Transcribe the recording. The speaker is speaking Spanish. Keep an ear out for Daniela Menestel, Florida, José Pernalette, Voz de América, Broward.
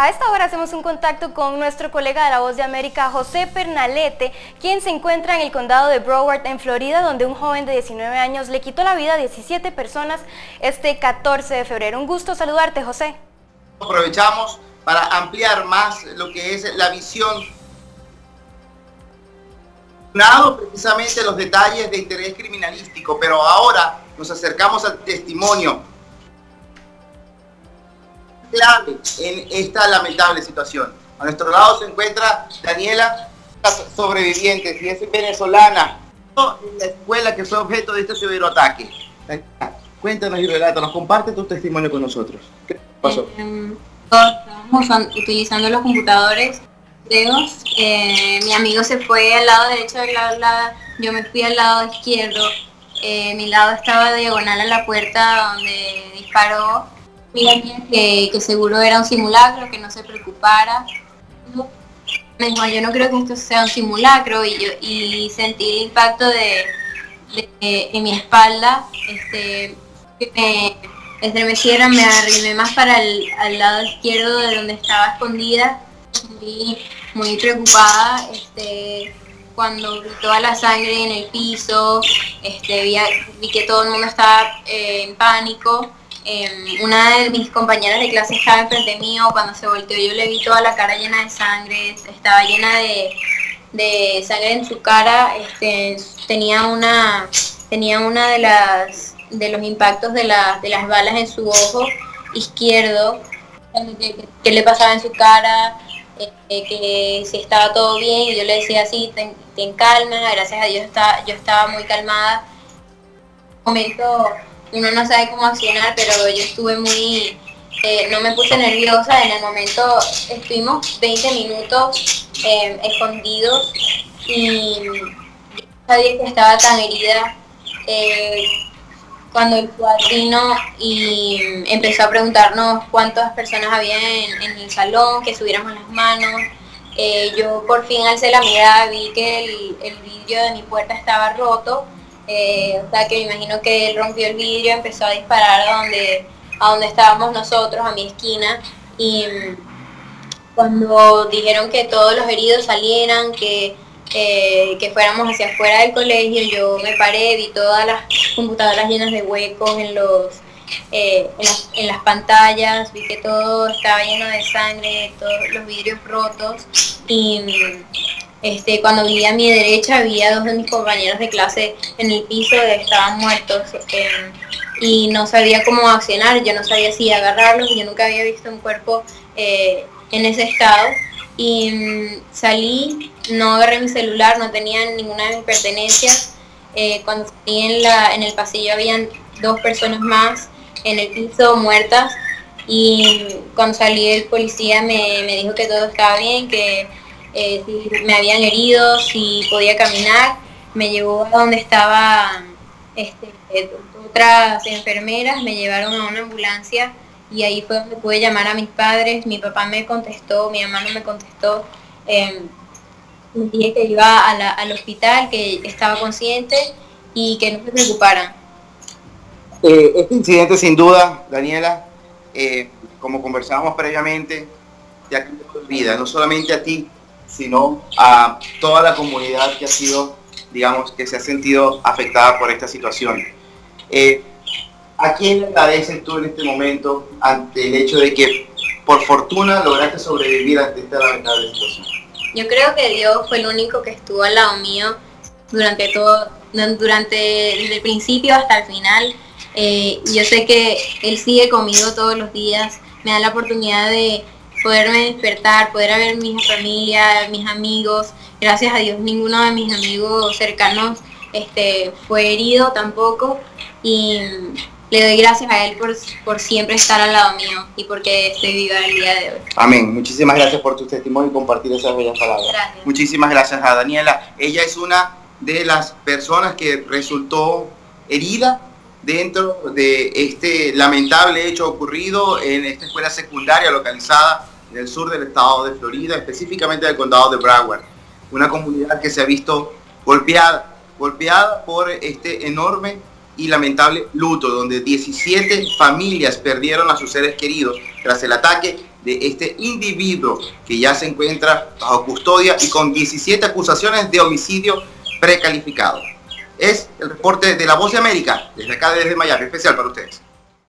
a esta hora hacemos un contacto con nuestro colega de La Voz de América, José Pernalette, quien se encuentra en el condado de Broward, en Florida, donde un joven de 19 años le quitó la vida a 17 personas este 14 de febrero. Un gusto saludarte, José. Aprovechamos para ampliar más lo que es la visión, precisamente los detalles de interés criminalístico, pero ahora nos acercamos al testimonio clave en esta lamentable situación. A nuestro lado se encuentra Daniela, sobreviviente, y es venezolana, en la escuela que fue objeto de este severo ataque. Cuéntanos y relátanos, comparte tu testimonio con nosotros. ¿Qué pasó? Estamos utilizando los computadores. Mi amigo se fue al lado derecho, yo me fui al lado izquierdo, mi lado estaba diagonal a la puerta donde disparó. Mira que seguro era un simulacro, que no se preocupara. Me dijo, yo no creo que esto sea un simulacro, y sentí el impacto en mi espalda, que me estremeciera, me arrimé más para al lado izquierdo de donde estaba escondida. Muy preocupada, cuando toda la sangre en el piso, vi que todo el mundo estaba en pánico. Una de mis compañeras de clase estaba enfrente mío, cuando se volteó yo le vi toda la cara llena de sangre, estaba llena de sangre en su cara, tenía una de los impactos de las balas en su ojo izquierdo, que le pasaba en su cara. Que si estaba todo bien, y yo le decía así, ten calma, gracias a Dios yo estaba muy calmada. En un momento uno no sabe cómo accionar, pero yo estuve muy, no me puse nerviosa. En el momento estuvimos 20 minutos escondidos, y yo sabía que estaba tan herida. Cuando el cuadro vino y empezó a preguntarnos cuántas personas había en el salón, que subiéramos las manos, yo por fin alcé la mirada, vi que el vidrio de mi puerta estaba roto, o sea que me imagino que él rompió el vidrio, empezó a disparar a donde estábamos nosotros, a mi esquina, y cuando dijeron que todos los heridos salieran, que fuéramos hacia afuera del colegio, yo me paré, vi todas las computadoras llenas de huecos en las pantallas, vi que todo estaba lleno de sangre, todos los vidrios rotos, y cuando vi a mi derecha vi a dos de mis compañeros de clase en el piso, estaban muertos, y no sabía cómo accionar, yo no sabía si agarrarlos, yo nunca había visto un cuerpo en ese estado. Y salí, no agarré mi celular, no tenía ninguna de mis pertenencias. Cuando salí en el pasillo habían dos personas más en el piso muertas, y cuando salí el policía me dijo que todo estaba bien, que si me habían herido, si podía caminar. Me llevó a donde estaban otras enfermeras, me llevaron a una ambulancia. Y ahí fue donde pude llamar a mis padres. Mi papá me contestó, mi mamá no me contestó. Dije que iba al hospital, que estaba consciente y que no se preocuparan. Este incidente, sin duda, Daniela, como conversábamos previamente, te ha cambiado la vida, no solamente a ti, sino a toda la comunidad que ha sido, digamos, que se ha sentido afectada por esta situación. ¿A quién le agradeces tú en este momento ante el hecho de que, por fortuna, lograste sobrevivir ante esta lamentable situación? Yo creo que Dios fue el único que estuvo al lado mío desde el principio hasta el final. Yo sé que Él sigue conmigo todos los días, me da la oportunidad de poderme despertar, poder ver a mi familia, mis amigos. Gracias a Dios, ninguno de mis amigos cercanos fue herido tampoco, y le doy gracias a Él por siempre estar al lado mío y porque estoy viva el día de hoy. Amén. Muchísimas gracias por tu testimonio y compartir esas bellas palabras. Gracias. Muchísimas gracias a Daniela. Ella es una de las personas que resultó herida dentro de este lamentable hecho ocurrido en esta escuela secundaria localizada en el sur del estado de Florida, específicamente del condado de Broward. Una comunidad que se ha visto golpeada por este enorme y lamentable luto, donde 17 familias perdieron a sus seres queridos tras el ataque de este individuo que ya se encuentra bajo custodia y con 17 acusaciones de homicidio precalificado. Es el reporte de La Voz de América, desde acá, desde Miami, especial para ustedes.